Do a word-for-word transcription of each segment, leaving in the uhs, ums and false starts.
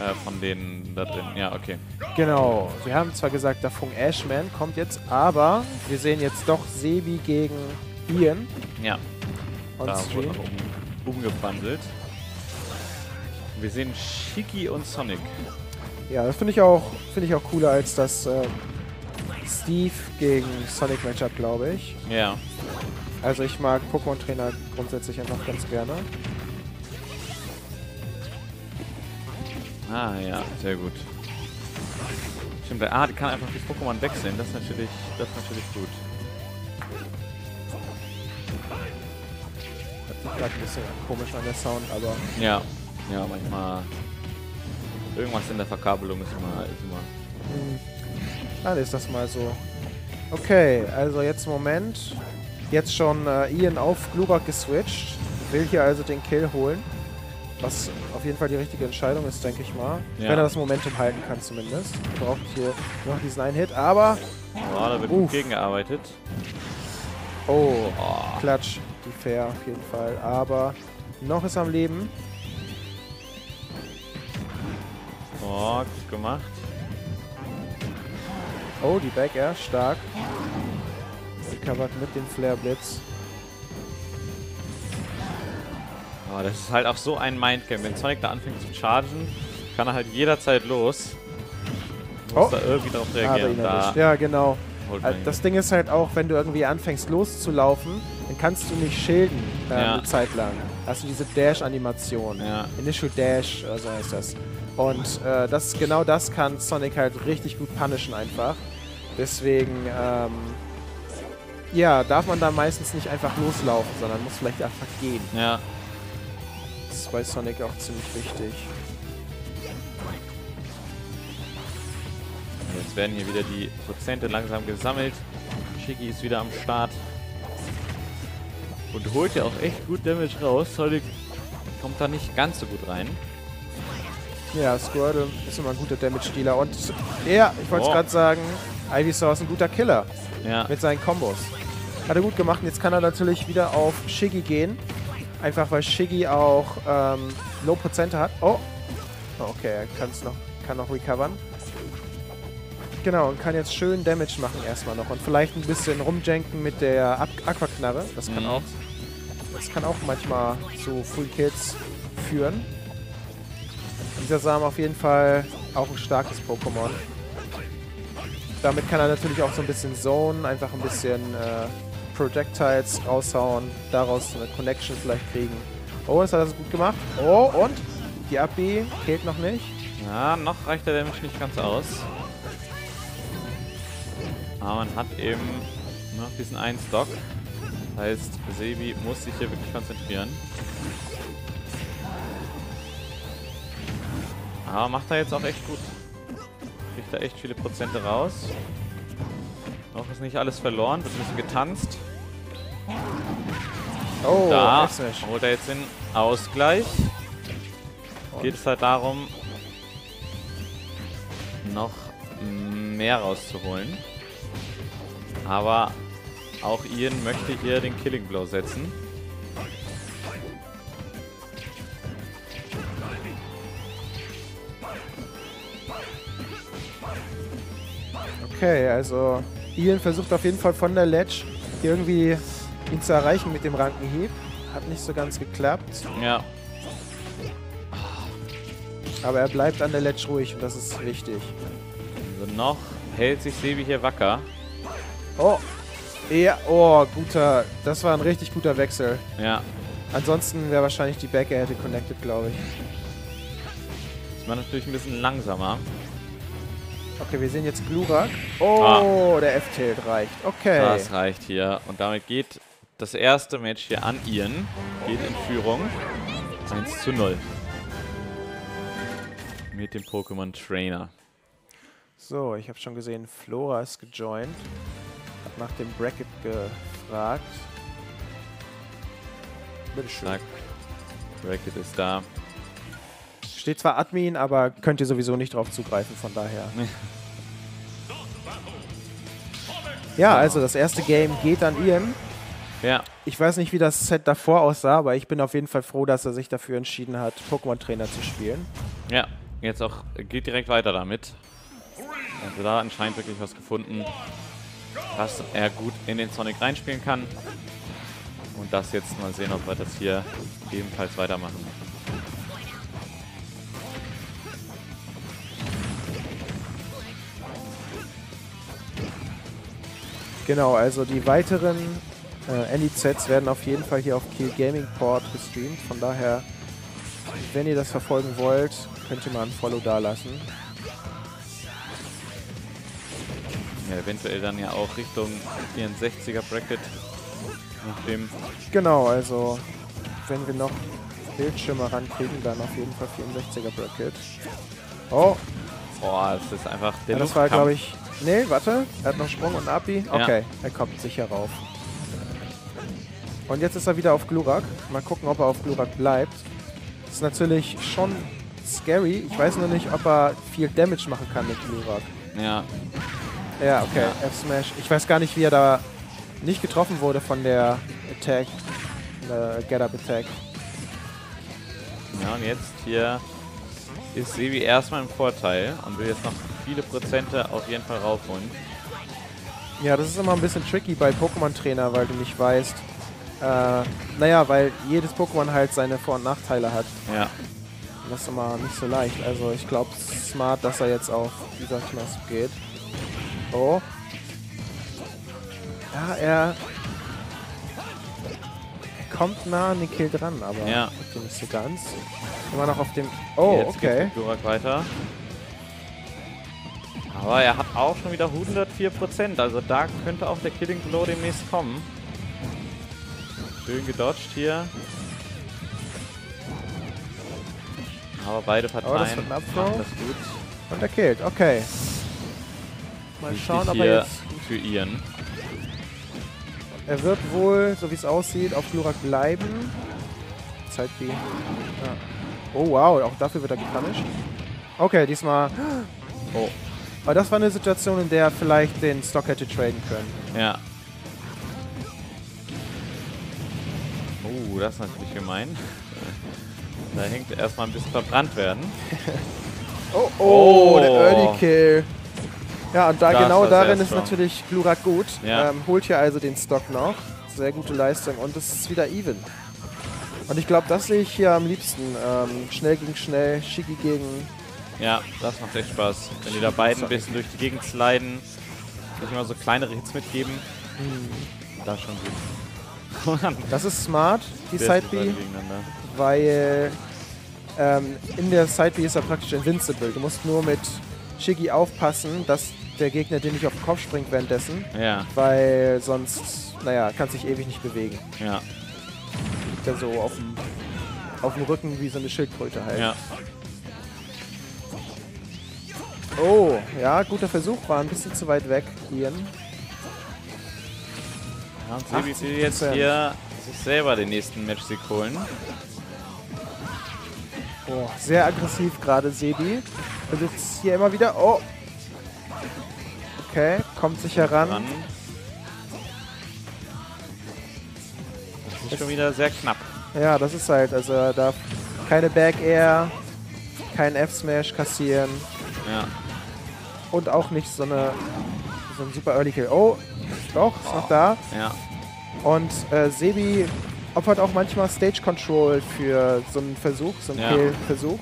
Äh, von denen da drin. Ja, okay. Genau. Wir haben zwar gesagt, da Fung Ashman kommt jetzt, aber wir sehen jetzt doch Sebi gegen Iann. Ja. Und da wurde noch um, umgewandelt. Wir sehen Shiki und Sonic. Ja, das finde ich auch finde ich auch cooler als das äh, Steve gegen Sonic Matchup, glaube ich. Ja. Also ich mag Pokémon Trainer grundsätzlich einfach ganz gerne. Ah ja, sehr gut. Stimmt, ah, die kann einfach die Pokémon wechseln, das ist natürlich, das ist natürlich gut. Das ist gerade ein bisschen komisch an der Sound, aber... Ja, ja, manchmal... Irgendwas in der Verkabelung ist immer... Ist immer. Hm. Dann ist das mal so. Okay, also jetzt Moment. Jetzt schon äh, Iann auf Glurak geswitcht. Will hier also den Kill holen. Was auf jeden Fall die richtige Entscheidung ist, denke ich mal. Ja. Wenn er das Momentum halten kann zumindest. Braucht hier noch diesen einen Hit, aber... Oh, da wird Uff. gut gegengearbeitet. Oh, oh, Klatsch. Die Fair auf jeden Fall. Aber noch ist am Leben. Oh, gut gemacht. Oh, die Back-Air, stark. Recovert mit dem Flare Blitz. Oh, das ist halt auch so ein Mindgame. Wenn Sonic da anfängt zu chargen, kann er halt jederzeit los. Muss oh. da irgendwie drauf reagieren. Da. Ja, genau. Also das Ding ist halt auch, wenn du irgendwie anfängst loszulaufen, dann kannst du nicht schilden äh, ja. eine Zeit lang. Hast du diese Dash-Animation. Ja. Initial Dash, so also heißt das. Und äh, das, genau das kann Sonic halt richtig gut punishen einfach. Deswegen, ähm, ja, darf man da meistens nicht einfach loslaufen, sondern muss vielleicht einfach gehen. Ja. Das ist bei Sonic auch ziemlich wichtig. Jetzt werden hier wieder die Prozente langsam gesammelt. Shiki ist wieder am Start. Und holt ja auch echt gut Damage raus. Sonic kommt da nicht ganz so gut rein. Ja, Squirtle ist immer ein guter Damage-Dealer. Und ja, ich wollte es oh. gerade sagen, Ivysaur ist ein guter Killer. Ja. Mit seinen Kombos. Hat er gut gemacht. Und jetzt kann er natürlich wieder auf Shiki gehen. Einfach weil Shiki auch ähm, Low-Prozente hat. Oh! Okay, er kann's noch, kann noch recovern. Genau, und kann jetzt schön Damage machen erstmal noch. Und vielleicht ein bisschen rumjenken mit der Aqua-Knarre. Das kann mhm. auch das kann auch manchmal zu Full-Kills führen. Dieser Samen auf jeden Fall auch ein starkes Pokémon. Damit kann er natürlich auch so ein bisschen zonen, einfach ein bisschen... Äh, Projectiles raushauen, daraus eine Connection vielleicht kriegen. Oh, das hat er so gut gemacht. Oh, und die Up-B killt noch nicht. Ja, noch reicht der Damage nicht ganz aus. Aber man hat eben nur noch diesen einen Stock. Das heißt, Sebi muss sich hier wirklich konzentrieren. Aber macht er jetzt auch echt gut. Kriegt da echt viele Prozente raus. Noch ist nicht alles verloren, wird ein bisschen getanzt. Oh, da holt er jetzt den Ausgleich. Geht es halt darum, noch mehr rauszuholen. Aber auch Iann möchte hier den Killing Blow setzen. Okay, also Iann versucht auf jeden Fall von der Ledge irgendwie ihn zu erreichen mit dem Rankenhieb. Hat nicht so ganz geklappt. Ja. Aber er bleibt an der Ledge ruhig und das ist wichtig. Also noch hält sich Sebi hier wacker. Oh. Ja, oh, guter. Das war ein richtig guter Wechsel. Ja. Ansonsten wäre wahrscheinlich die Back-Air hätte connected, glaube ich. Das war natürlich ein bisschen langsamer. Okay, wir sehen jetzt Glurak. Oh, ah. der F-Tilt reicht. Okay. Das reicht hier. Und damit geht das erste Match hier an Iann. Geht in Führung. eins zu null. Mit dem Pokémon Trainer. So, ich habe schon gesehen, Flora ist gejoint. Hat nach dem Bracket gefragt. Bitteschön. Zack. Bracket ist da. Steht zwar Admin, aber könnt ihr sowieso nicht drauf zugreifen, von daher. Ja, also das erste Game geht an Iann. Ja. Ich weiß nicht, wie das Set davor aussah, aber ich bin auf jeden Fall froh, dass er sich dafür entschieden hat, Pokémon Trainer zu spielen. Ja, Jetzt auch, geht direkt weiter damit. Also da anscheinend wirklich was gefunden, dass er gut in den Sonic reinspielen kann. Und das jetzt mal sehen, ob wir das hier ebenfalls weitermachen. Genau, also die weiteren äh, N D Zs werden auf jeden Fall hier auf Kiel Gaming Port gestreamt. Von daher, wenn ihr das verfolgen wollt, könnt ihr mal ein Follow dalassen. Ja, eventuell dann ja auch Richtung vierundsechziger Bracket. Nachdem genau, also wenn wir noch Bildschirme rankriegen, dann auf jeden Fall vierundsechziger Bracket. Oh! Boah, das ist einfach der ja, das war, glaube ich. Nee, warte. Er hat noch Sprung und Abi. Okay, ja. Er kommt sicher rauf. Und jetzt ist er wieder auf Glurak. Mal gucken, ob er auf Glurak bleibt. Ist natürlich schon scary. Ich weiß nur nicht, ob er viel Damage machen kann mit Glurak. Ja. Ja, okay. Ja. F-Smash. Ich weiß gar nicht, wie er da nicht getroffen wurde von der Attack. Der Get-Up-Attack. Ja, und jetzt hier ist Sebi erstmal im Vorteil und will jetzt noch viele Prozente auf jeden Fall raufholen. Ja, das ist immer ein bisschen tricky bei Pokémon Trainer, weil du nicht weißt, äh, naja, weil jedes Pokémon halt seine Vor- und Nachteile hat. Ja. Und das ist immer nicht so leicht. Also ich glaube, es ist smart, dass er jetzt auf dieser Knast geht. Oh. Ja, er kommt nah an den Kill dran, aber ja, mit dem nicht so ganz. Immer noch auf dem... Oh, jetzt okay. Jetzt geht Glurak weiter. Aber er hat auch schon wieder hundertvier Prozent, also da könnte auch der Killing Blow demnächst kommen. Schön gedodged hier. Aber beide Parteien oh, das machen das gut. Und er killt, okay. Mal richtig schauen, ob er jetzt... für iann. Er wird wohl, so wie es aussieht, auf Glurak bleiben. Side-B. Ja. Oh wow, auch dafür wird er gepunished. Okay, diesmal... Oh. Aber das war eine Situation, in der er vielleicht den Stock hätte traden können. Ja. Oh, das ist natürlich gemein. Da hängt erstmal ein bisschen verbrannt werden. Oh, oh, oh, der Early Kill. Ja, und da das genau darin ist natürlich Glurak gut. Ja. Ähm, holt hier also den Stock noch. Sehr gute Leistung und es ist wieder even. Und ich glaube, das sehe ich hier am liebsten. Ähm, schnell gegen schnell, Shiki gegen... Ja, das macht echt Spaß, wenn die da beiden ein bisschen durch die Gegend sliden, nicht immer so kleinere Hits mitgeben. Hm. Das ist schon gut. Das ist smart, die Side-B, weil ähm, in der Side-B ist er praktisch invincible. Du musst nur mit Shiki aufpassen, dass der Gegner dir nicht auf den Kopf springt währenddessen, ja, weil sonst, naja, kannst dich ewig nicht bewegen. Ja. Liegt er so auf dem, auf dem Rücken wie so eine Schildkröte halt. Ja. Oh, ja, guter Versuch, war ein bisschen zu weit weg, iann. Ja, und Sebi will jetzt hier sich selber den nächsten Match-Sieg holen. Oh, sehr aggressiv gerade Sebi. Versucht es hier immer wieder. Oh! Okay, kommt sich heran. Das ist schon wieder sehr knapp. Ja, das ist halt, also er darf keine Back-Air, kein F-Smash kassieren. Ja. Und auch nicht so eine so ein super Early Kill. Oh, doch, ist oh, noch da. Ja. Und äh, Sebi opfert auch manchmal Stage Control für so einen Versuch, so einen ja, Kill-Versuch.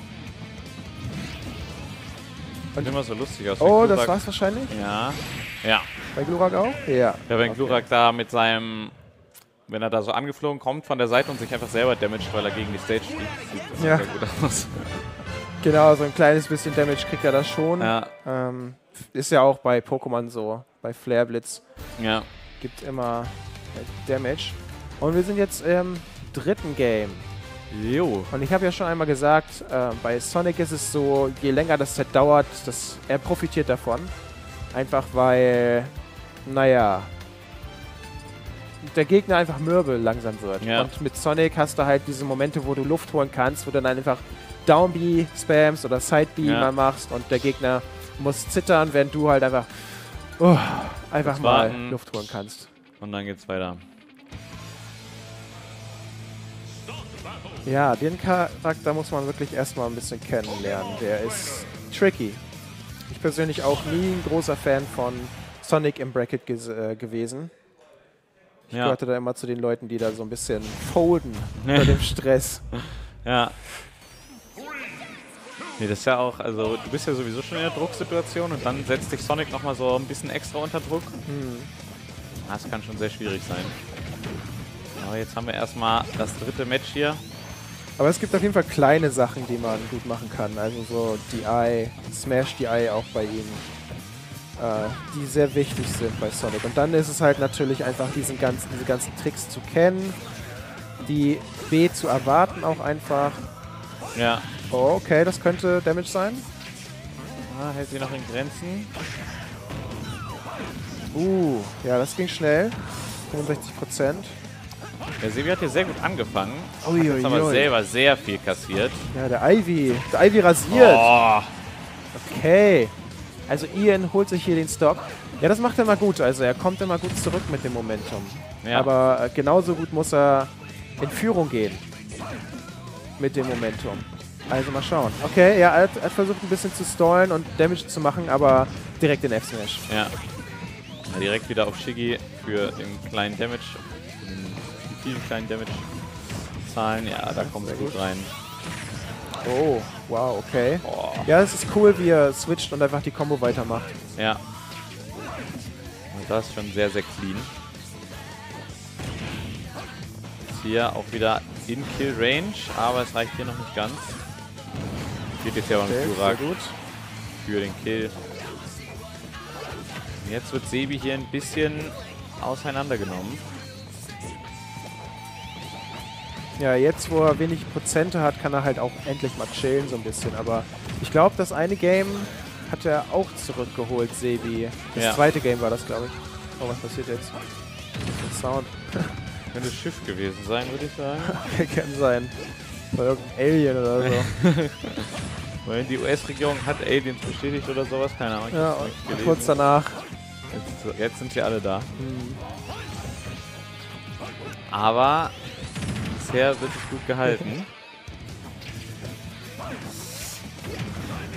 Und immer so lustig aus. Oh, das war's wahrscheinlich? Ja. Ja. Bei Glurak auch? Ja. Ja, wenn okay. Glurak da mit seinem, wenn er da so angeflogen kommt von der Seite und sich einfach selber damaged, weil er gegen die Stage fliegt, ja, sieht gut aus. Genau, so ein kleines bisschen Damage kriegt er das schon. Ja. Ähm, ist ja auch bei Pokémon so, bei Flare Blitz. Ja. Gibt immer Damage. Und wir sind jetzt im dritten Game. Jo. Und ich habe ja schon einmal gesagt, äh, bei Sonic ist es so, je länger das Set dauert, das, er profitiert davon. Einfach weil, naja, der Gegner einfach mürbe langsam wird. Ja. Und mit Sonic hast du halt diese Momente, wo du Luft holen kannst, wo du dann einfach Down-B spams oder Side-B ja, mal machst und der Gegner muss zittern, während du halt einfach oh, einfach jetzt mal warten. Luft holen kannst. Und dann geht's weiter. Stop, Ja, den Charakter muss man wirklich erstmal ein bisschen kennenlernen. Der ist tricky. Ich persönlich auch nie ein großer Fan von Sonic im Bracket ge äh, gewesen. Ich ja. gehörte da immer zu den Leuten, die da so ein bisschen folden unter dem Stress. Ja. Nee, das ist ja auch, also du bist ja sowieso schon in der Drucksituation und dann setzt dich Sonic nochmal so ein bisschen extra unter Druck. Hm. Das kann schon sehr schwierig sein. Aber jetzt haben wir erstmal das dritte Match hier. Aber es gibt auf jeden Fall kleine Sachen, die man gut machen kann. Also so D I, Smash D I auch bei ihm, äh, die sehr wichtig sind bei Sonic. Und dann ist es halt natürlich einfach, diesen ganzen, diese ganzen Tricks zu kennen, die B zu erwarten auch einfach. Ja. Oh, okay, das könnte Damage sein. Ah, hält sie noch in Grenzen. Uh, ja, das ging schnell. fünfundsechzig Prozent. Der Sebi hat hier sehr gut angefangen, ui, hat jetzt ui, aber ui. selber sehr viel kassiert. Ja, der Ivy. Der Ivy rasiert. Oh. Okay. Also Iann holt sich hier den Stock. Ja, das macht er mal gut. Also er kommt immer gut zurück mit dem Momentum. Ja. Aber genauso gut muss er in Führung gehen mit dem Momentum. Also mal schauen. Okay, ja, er hat, hat versucht ein bisschen zu stallen und Damage zu machen, aber direkt in F-Smash. Ja. Na, direkt wieder auf Shiki für den kleinen Damage. Viele kleinen Damage-Zahlen. Ja, da kommt er gut rein. Oh, wow, okay. Oh. Ja, es ist cool, wie er switcht und einfach die Combo weitermacht. Ja. Und das ist schon sehr, sehr clean. Ist hier auch wieder in Kill-Range, aber es reicht hier noch nicht ganz. Geht jetzt ja auch mit Glurak gut für den Kill. Und jetzt wird Sebi hier ein bisschen auseinandergenommen. Ja, jetzt wo er wenig Prozente hat, kann er halt auch endlich mal chillen so ein bisschen. Aber ich glaube, das eine Game hat er auch zurückgeholt, Sebi. Das ja. zweite Game war das, glaube ich. Oh, was passiert jetzt? Das Sound. Könnte Schiff gewesen sein, würde ich sagen. Kann sein. Bei irgendeinem Alien oder so. Die U S-Regierung hat Aliens bestätigt oder sowas, keine Ahnung. Ja, und kurz danach. Jetzt, jetzt sind wir alle da. Hm. Aber bisher wird es gut gehalten.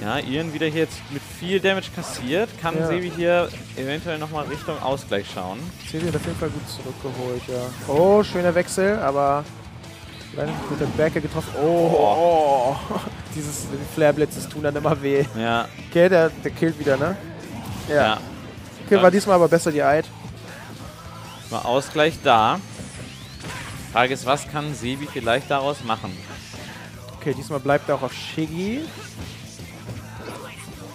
Ja, Iann wieder hier jetzt mit viel Damage kassiert. Kann ja. Sebi hier eventuell nochmal Richtung Ausgleich schauen. Sebi hat auf jeden Fall gut zurückgeholt, ja. Oh, schöner Wechsel, aber leider mit der Back-Air getroffen. Oh, oh. Dieses Flare Blitz, das tun dann immer weh. Ja. Okay, der, der killt wieder, ne? Ja. ja. Okay, ja. War diesmal aber besser die Eid. Mal Ausgleich da. Frage ist, was kann Sebi vielleicht daraus machen? Okay, diesmal bleibt er auch auf Shiki.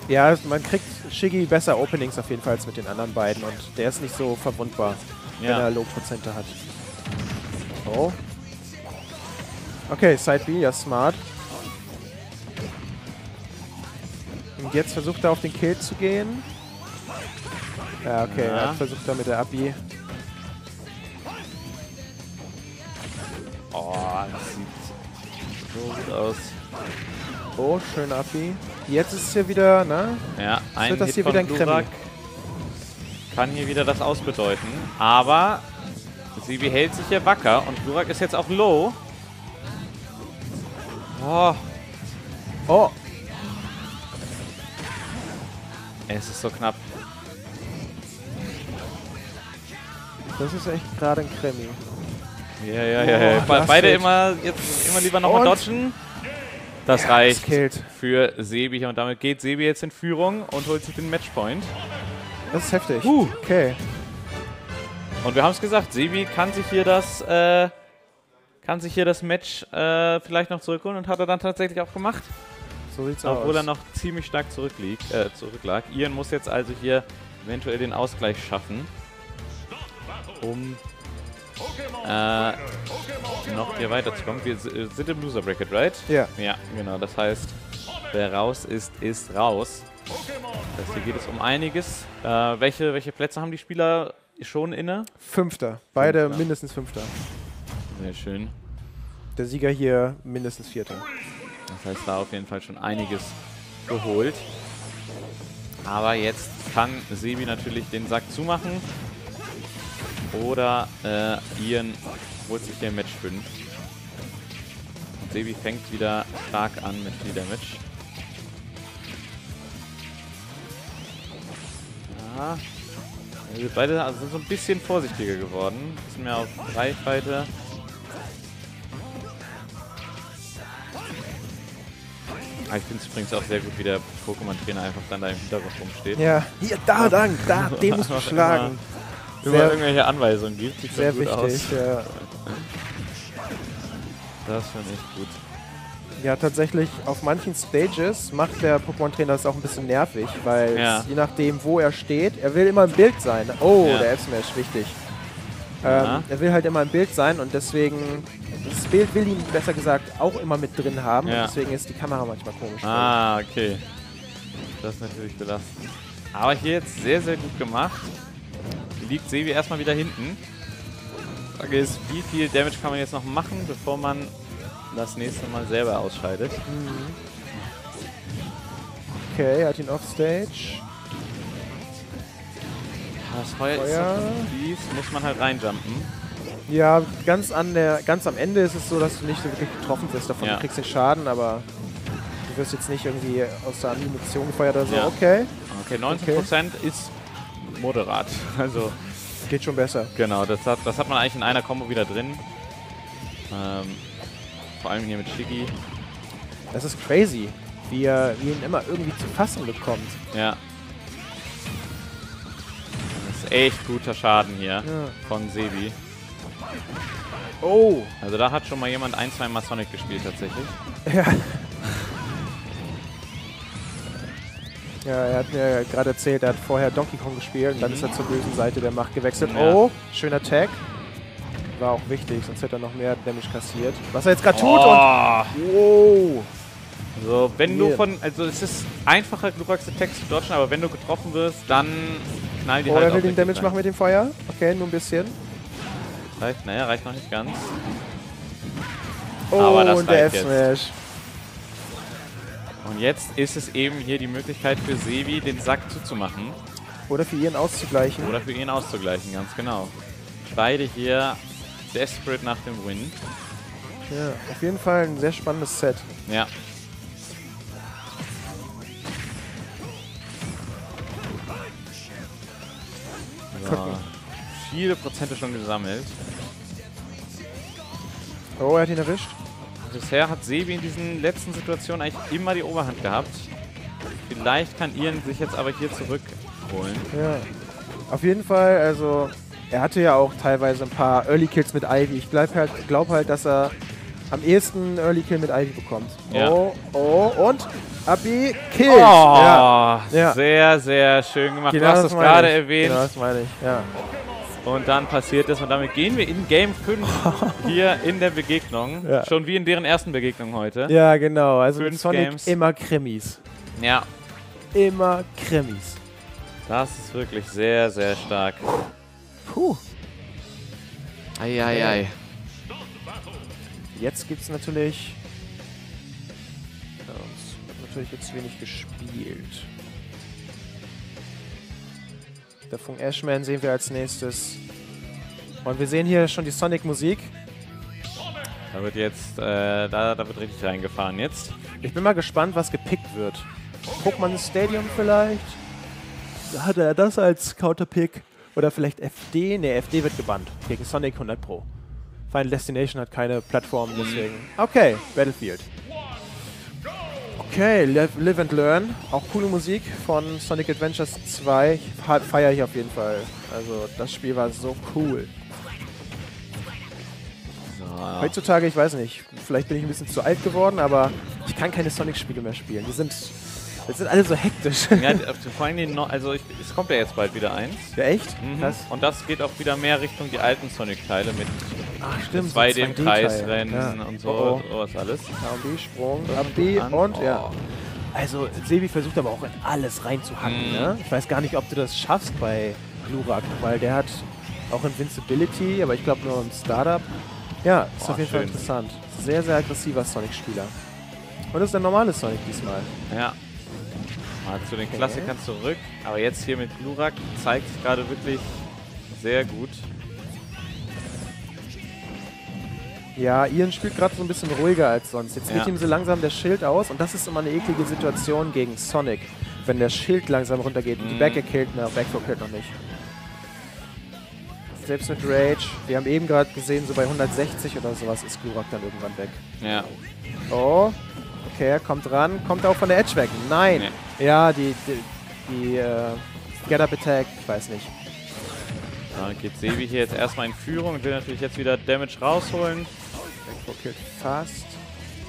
Ja, man kriegt Shiki besser Openings auf jeden Fall als mit den anderen beiden und der ist nicht so verwundbar, ja. wenn er Low-Prozente hat. Oh. Okay, Side-B, ja smart. Und jetzt versucht er auf den Kill zu gehen. Ja, okay, ja. Jetzt versucht er mit der Abi. Oh, das sieht so gut aus. Oh, schön Affi. Jetzt ist es hier wieder, ne? Ja, ein Hit das hier von wieder ein Glurak kann hier wieder das ausbedeuten. Aber Sebi hält sich hier wacker und Glurak ist jetzt auch low. Oh. Oh. Es ist so knapp. Das ist echt gerade ein Krimi. Ja, ja, ja. ja. Oh, Be beide immer, jetzt immer lieber nochmal dodgen. Das ja, reicht das für Sebi hier. Und damit geht Sebi jetzt in Führung und holt sich den Matchpoint. Das ist heftig. Uh. Okay. Und wir haben es gesagt, Sebi kann sich hier das, äh, kann sich hier das Match äh, vielleicht noch zurückholen und hat er dann tatsächlich auch gemacht. So sieht's aus. Obwohl er noch ziemlich stark zurückliegt, äh, zurücklag. Iann muss jetzt also hier eventuell den Ausgleich schaffen, um Äh, noch hier weiterzukommen. Wir sind im Loser Bracket, right? Ja. Yeah. Ja, genau. Das heißt, wer raus ist, ist raus. Das hier geht es um einiges. Äh, welche, welche Plätze haben die Spieler schon inne? Fünfter. Beide Fünfter. mindestens Fünfter. Sehr schön. Der Sieger hier mindestens Vierter. Das heißt, da auf jeden Fall schon einiges geholt. Aber jetzt kann Sebi natürlich den Sack zumachen. Oder äh, Iann holt sich hier Match fünf. Sebi fängt wieder stark an mit viel Damage. Ja. Wir beide also sind so ein bisschen vorsichtiger geworden. Bisschen mehr auf Reichweite. Ich finde es übrigens auch sehr gut, wie der Pokémon-Trainer einfach dann da im Hintergrund rumsteht. Ja, hier, da, lang, da, den musst du schlagen. Wenn man irgendwelche Anweisungen gibt, sieht sehr gut aus. Sehr wichtig, ja. Das finde ich gut. Ja, tatsächlich, auf manchen Stages macht der Pokémon-Trainer es auch ein bisschen nervig, weil ja. je nachdem, wo er steht, er will immer im Bild sein. Oh, ja. Der F-Smash, wichtig. Ja. Ähm, er will halt immer im Bild sein und deswegen, das Bild will ihn besser gesagt auch immer mit drin haben. Ja. Und deswegen ist die Kamera manchmal komisch. Ah, okay. Das ist natürlich belastend. Aber hier jetzt sehr, sehr gut gemacht. Hier liegt Sebi erstmal wieder hinten. Die Frage ist, wie viel Damage kann man jetzt noch machen, bevor man das nächste Mal selber ausscheidet. Mhm. Okay, er hat ihn offstage. Das Feuer, Feuer. Ist so fies, muss man halt reinjumpen. Ja, ganz, an der, ganz am Ende ist es so, dass du nicht so wirklich getroffen wirst davon. Ja. Du kriegst den Schaden, aber du wirst jetzt nicht irgendwie aus der Animation gefeuert oder so. Ja. Okay. Okay, neunzehn Prozent okay. ist moderat. Also geht schon besser. Genau, das hat, das hat man eigentlich in einer Combo wieder drin. Ähm, vor allem hier mit Shiki. Das ist crazy, wie er wie ihn immer irgendwie zu fassen bekommt. Ja. Echt guter Schaden hier ja. von Sebi. Oh! Also da hat schon mal jemand ein, zwei Mal Sonic gespielt tatsächlich. Ja. Ja, er hat mir gerade erzählt, er hat vorher Donkey Kong gespielt und mhm. dann ist er zur bösen Seite der Macht gewechselt. Ja. Oh, schöner Tag. War auch wichtig, sonst hätte er noch mehr Damage kassiert. Was er jetzt gerade tut oh. und... Wow! Also wenn yeah. du von... Also es ist einfacher, Gluraks Attacks zu dodgen, aber wenn du getroffen wirst, dann... Nein, die oh, halt er will den Damage rein. machen mit dem Feuer. Okay, nur ein bisschen. Reicht, naja, reicht noch nicht ganz. Oh, aber das und der F-Smash. Und jetzt ist es eben hier die Möglichkeit für Sebi, den Sack zuzumachen. Oder für ihren auszugleichen. Oder für ihren auszugleichen, ganz genau. Beide hier desperate nach dem Win. Ja, auf jeden Fall ein sehr spannendes Set. Ja. So, viele Prozente schon gesammelt. Oh, er hat ihn erwischt. Bisher hat Sebi in diesen letzten Situationen eigentlich immer die Oberhand gehabt. Vielleicht kann iann sich jetzt aber hier zurückholen. Ja. Auf jeden Fall, also er hatte ja auch teilweise ein paar Early Kills mit Ivy. Ich glaube halt, glaub halt, dass er am ehesten Early Kill mit Ivy bekommt. Ja. Oh, oh, und Abi Kill. Oh, ja. Ja. Sehr, sehr schön gemacht. Genau, du hast das, das gerade ich. erwähnt. Genau, das meine ich. Ja. Und dann passiert das und damit gehen wir in Game fünf hier in der Begegnung. Ja. Schon wie in deren ersten Begegnung heute. Ja, genau. Also mit Sonic Games. Immer Krimis. Ja. Immer Krimis. Das ist wirklich sehr, sehr stark. Puh. Ei, ei, ei. Jetzt gibt es natürlich... Natürlich jetzt wenig gespielt. Der Funk Ashman sehen wir als nächstes. Und wir sehen hier schon die Sonic-Musik. Da wird jetzt, äh, da, da wird richtig reingefahren jetzt. Ich bin mal gespannt, was gepickt wird. Pokémon Stadium vielleicht? Hat er das als Counterpick? Oder vielleicht F D? Ne, F D wird gebannt. Gegen Sonic hundert Pro. Final Destination hat keine Plattform, deswegen. Okay, Battlefield. Okay, Live and Learn. Auch coole Musik von Sonic Adventures zwei. Feier ich auf jeden Fall. Also, das Spiel war so cool. So. Heutzutage, ich weiß nicht, vielleicht bin ich ein bisschen zu alt geworden, aber ich kann keine Sonic-Spiele mehr spielen. Die sind, die sind alle so hektisch. Ja, vor allem, also ich, es kommt ja jetzt bald wieder eins. Ja, echt? Mhm. Das? Und das geht auch wieder mehr Richtung die alten Sonic-Teile mit zwei D im Kreisrennen ja. und so oh oh. was alles. Down-B, Sprung, Ab-B und oh. ja. Also Sebi versucht aber auch in alles reinzuhacken. Mm. Ne? Ich weiß gar nicht, ob du das schaffst bei Glurak, weil der hat auch Invincibility, aber ich glaube nur im Startup. Ja, ist oh, auf jeden schön. Fall interessant. Sehr, sehr aggressiver Sonic-Spieler. Und das ist ein normales Sonic diesmal. Ja. Mal zu den okay. Klassikern zurück, aber jetzt hier mit Glurak zeigt sich gerade wirklich sehr gut. Ja, Ian spielt gerade so ein bisschen ruhiger als sonst. Jetzt geht ja. ihm so langsam der Schild aus und das ist immer eine eklige Situation gegen Sonic, wenn der Schild langsam runtergeht und mhm. die Back-Air killt, na, Back-Air killt noch nicht. Selbst mit Rage, wir haben eben gerade gesehen, so bei hundertsechzig oder sowas ist Glurak dann irgendwann weg. Ja. Oh, okay, kommt ran, kommt auch von der Edge weg. Nein! Nee. Ja, die, die, die äh, Get-Up-Attack, ich weiß nicht. Da geht Sebi hier jetzt erstmal in Führung und will natürlich jetzt wieder Damage rausholen. Backfour-Kick fast.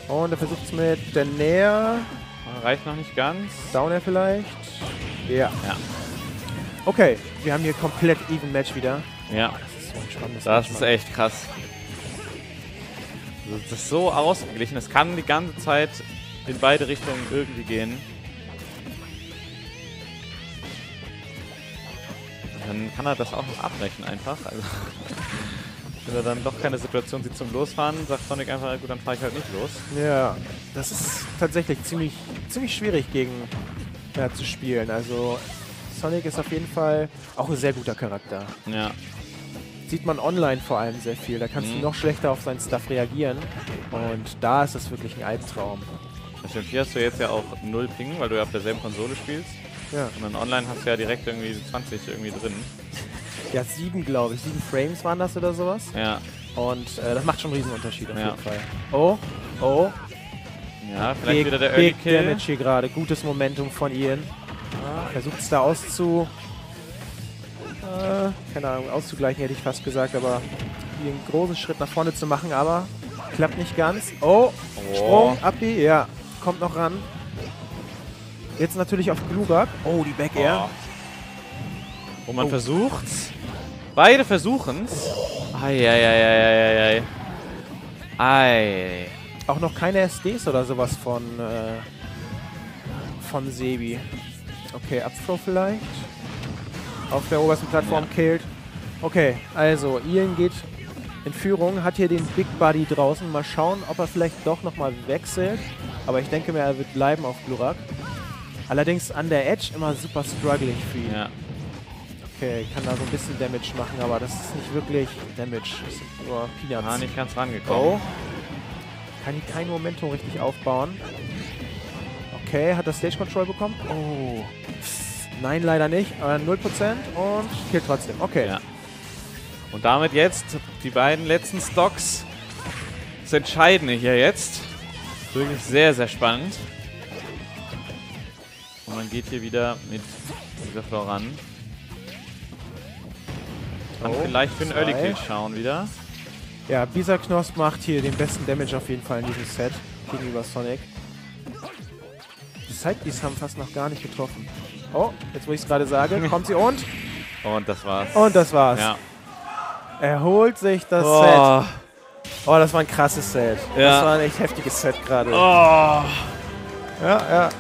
Und er versucht es mit der Nair. Reicht noch nicht ganz. Downair vielleicht. Ja. ja. Okay, wir haben hier komplett even Match wieder. Ja. Oh, das ist so ein spannendes Das Match. ist echt krass. Das ist so ausgeglichen. Es kann die ganze Zeit in beide Richtungen irgendwie gehen. Dann kann er das auch noch abbrechen einfach. Also, wenn er dann doch keine Situation sieht zum Losfahren, sagt Sonic einfach, gut, dann fahre ich halt nicht los. Ja, das ist tatsächlich ziemlich, ziemlich schwierig gegen ja, zu spielen. Also Sonic ist auf jeden Fall auch ein sehr guter Charakter. Ja. Sieht man online vor allem sehr viel. Da kannst mhm. du noch schlechter auf seinen Stuff reagieren. Und da ist das wirklich ein Albtraum. Das stimmt, hier hast du jetzt ja auch null Ping, weil du ja auf derselben Konsole spielst. Ja. Und dann online hast du ja direkt irgendwie zwanzig irgendwie drin. Ja, sieben glaube ich. Sieben Frames waren das oder sowas. Ja. Und äh, das macht schon einen Riesenunterschied auf ja. jeden Fall. Oh, oh. Ja, vielleicht big, wieder der Early Kill. Damage hier gerade. Gutes Momentum von Ian. Ah, versucht es da auszu... Äh, keine Ahnung, auszugleichen hätte ich fast gesagt, aber hier einen großen Schritt nach vorne zu machen, aber klappt nicht ganz. Oh, oh. Sprung, Abbi, ja. Kommt noch ran. Jetzt natürlich auf Glurak. Oh, die Back-Air. Oh. Und man oh. versucht's. Beide versuchen's. Ei, ei, ei, ei, ei, ei. Ei. Auch noch keine S Ds oder sowas von, äh, von Sebi. Okay, Up-Throw vielleicht. Auf der obersten Plattform ja. killt. Okay, also Ian geht in Führung, hat hier den Big Buddy draußen. Mal schauen, ob er vielleicht doch nochmal wechselt. Aber ich denke mir, er wird bleiben auf Glurak. Allerdings an der Edge immer super struggling für ihn. Ja. Okay, kann da so ein bisschen Damage machen, aber das ist nicht wirklich Damage. Das ist nur Peanuts. Ah, nicht ganz rangekommen. Oh. Kann hier kein Momentum richtig aufbauen. Okay, hat das Stage Control bekommen? Oh. Nein, leider nicht. null Prozent und killt trotzdem. Okay. Ja. Und damit jetzt die beiden letzten Stocks. Das Entscheidende hier jetzt. Wirklich sehr, sehr spannend. Und man geht hier wieder mit dieser voran. Kann oh, vielleicht für einen Early Kill schauen wieder. Ja, Bisa Knosp macht hier den besten Damage auf jeden Fall in diesem Set gegenüber Sonic. Die Side-Bs haben fast noch gar nicht getroffen. Oh, jetzt wo ich es gerade sage, kommt sie und... Und das war's. Und das war's. Ja. Er holt sich das oh. Set. Oh, das war ein krasses Set. Ja. Das war ein echt heftiges Set gerade. Oh. Ja, ja.